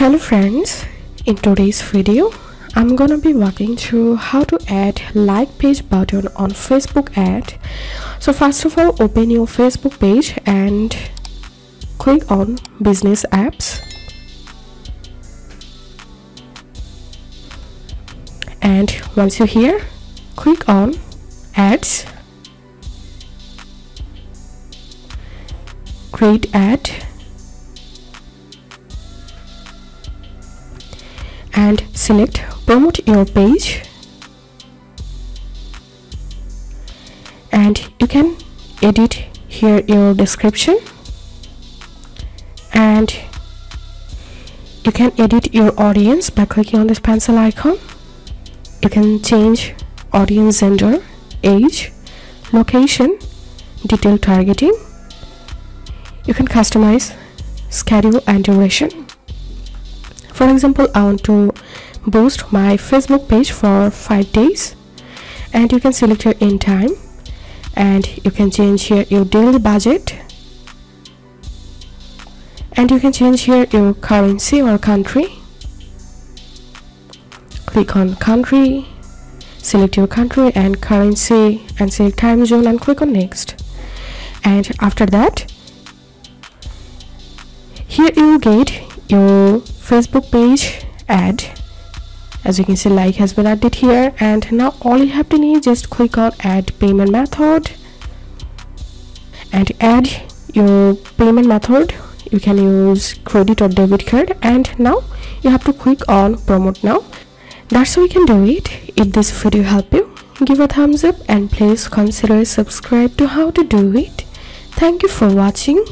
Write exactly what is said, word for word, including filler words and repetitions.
Hello friends, in today's video I'm gonna be walking through how to add like page button on Facebook ad. So first of all, open your Facebook page and click on business apps and once you're here click on ads, create ad. And select promote your page and you can edit here your description and you can edit your audience by clicking on this pencil icon. You can change audience gender, age, location, detail targeting. You can customize schedule and duration. For example, I want to boost my Facebook page for five days and you can select your end time and you can change here your daily budget and you can change here your currency or country. Click on country, select your country and currency and select time zone and click on next. And after that, here you will get your Facebook page ad. As you can see, like has been added here and now all you have to need is just click on add payment method and add your payment method. You can use credit or debit card and now you have to click on promote now. That's how you can do it. If this video helped you, give a thumbs up and please consider subscribe to how to do it. Thank you for watching.